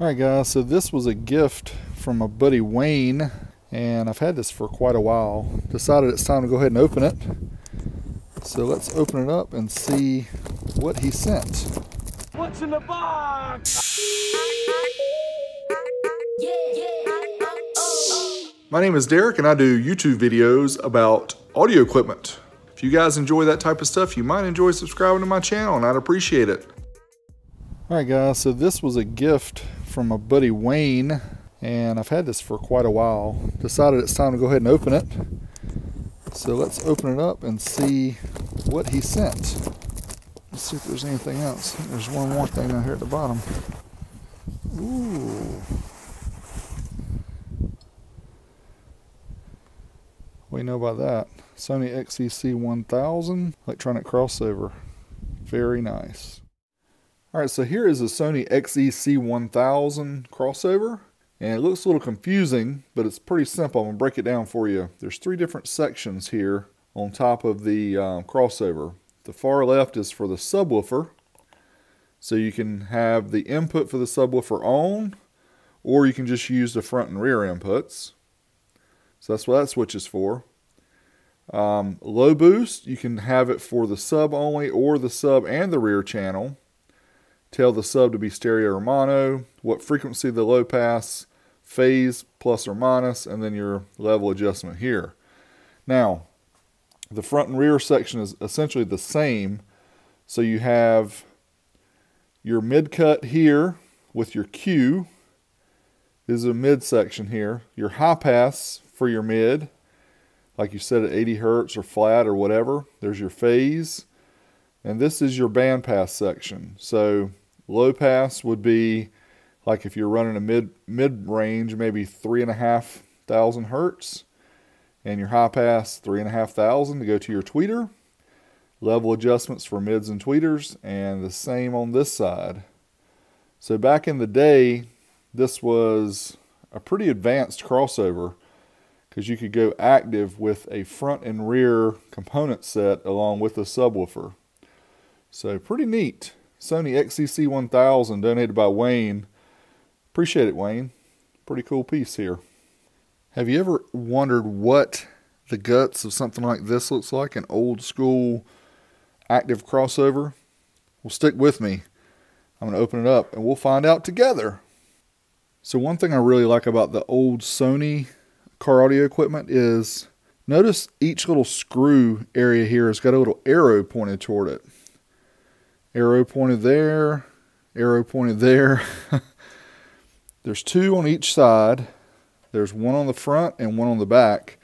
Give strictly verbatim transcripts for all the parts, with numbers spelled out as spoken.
Alright guys, so this was a gift from my buddy Wayne, and I've had this for quite a while. Decided it's time to go ahead and open it. So let's open it up and see what he sent. What's in the box? My name is Derek and I do YouTube videos about audio equipment. If you guys enjoy that type of stuff, you might enjoy subscribing to my channel and I'd appreciate it. Alright guys, so this was a gift from my buddy Wayne, and I've had this for quite a while. Decided it's time to go ahead and open it. So let's open it up and see what he sent. Let's see if there's anything else. There's one more thing down here at the bottom. Ooh. We know about that. Sony X E C one thousand electronic crossover. Very nice. All right, so here is a Sony X E C one thousand crossover. And it looks a little confusing, but it's pretty simple. I'm gonna break it down for you. There's three different sections here on top of the um, crossover. The far left is for the subwoofer. So you can have the input for the subwoofer on, or you can just use the front and rear inputs. So that's what that switch is for. Um, low boost, you can have it for the sub only, or the sub and the rear channel. Tell the sub to be stereo or mono, what frequency the low pass, phase plus or minus, and then your level adjustment here. Now, the front and rear section is essentially the same. So you have your mid cut here with your Q. This is a mid section here. Your high pass for your mid, like you said, at eighty hertz or flat or whatever. There's your phase. And this is your band pass section. So low pass would be like if you're running a mid mid range, maybe three and a half thousand hertz, and your high pass three and a half thousand to go to your tweeter. Level adjustments for mids and tweeters, and the same on this side. So back in the day, this was a pretty advanced crossover because you could go active with a front and rear component set along with a subwoofer. So pretty neat. Sony X E C one thousand donated by Wayne. Appreciate it, Wayne. Pretty cool piece here. Have you ever wondered what the guts of something like this looks like? An old school active crossover? Well, stick with me. I'm going to open it up and we'll find out together. So one thing I really like about the old Sony car audio equipment is notice each little screw area here has got a little arrow pointed toward it. Arrow pointed there, arrow pointed there. There's two on each side. There's one on the front and one on the back.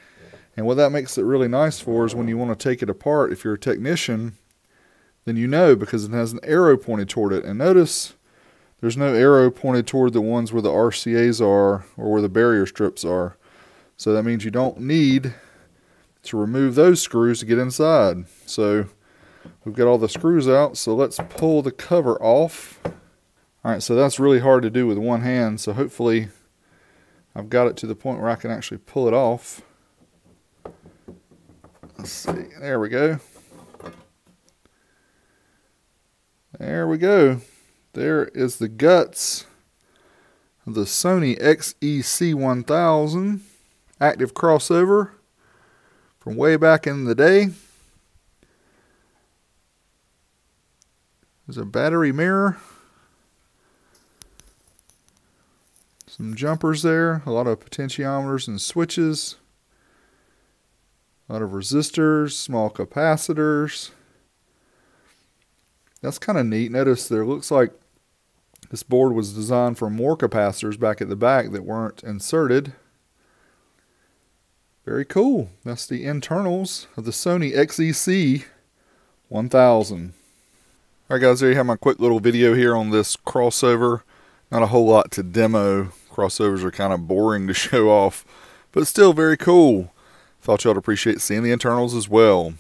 And what that makes it really nice for is when you want to take it apart, if you're a technician, then you know because it has an arrow pointed toward it. And notice there's no arrow pointed toward the ones where the R C As are or where the barrier strips are. So that means you don't need to remove those screws to get inside. So we've got all the screws out, so let's pull the cover off. All right, so that's really hard to do with one hand, so hopefully I've got it to the point where I can actually pull it off. Let's see, there we go. There we go. There is the guts of the Sony X E C one thousand active crossover from way back in the day. There's a battery mirror, some jumpers there, a lot of potentiometers and switches, a lot of resistors, small capacitors. That's kind of neat. Notice there looks like this board was designed for more capacitors back at the back that weren't inserted. Very cool. That's the internals of the Sony X E C one thousand. Alright guys, there you have my quick little video here on this crossover. Not a whole lot to demo. Crossovers are kind of boring to show off, but still very cool. Thought y'all would appreciate seeing the internals as well.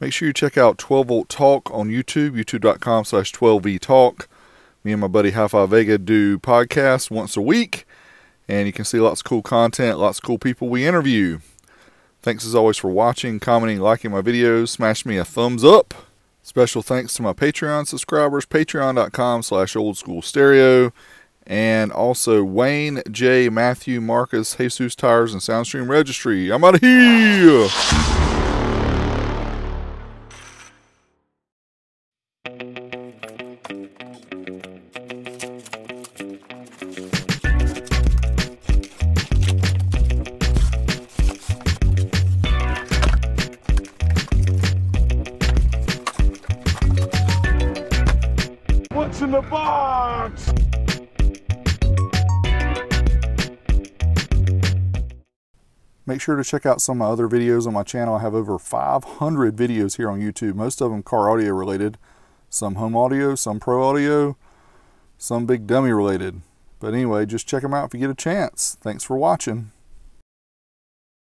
Make sure you check out twelve V Talk on YouTube, youtube dot com slash twelve V Talk. Me and my buddy Hi-Fi Vega do podcasts once a week, and you can see lots of cool content, lots of cool people we interview. Thanks as always for watching, commenting, liking my videos. Smash me a thumbs up. Special thanks to my Patreon subscribers, patreon dot com slash old school stereo, and also Wayne J. Matthew, Marcus, Jesus Tires, and Soundstream Registry. I'm out of here! What's in the box? Make sure to check out some of my other videos on my channel. I have over five hundred videos here on YouTube, most of them car audio related, some home audio, some pro audio, some big dummy related. But anyway, just check them out if you get a chance. Thanks for watching.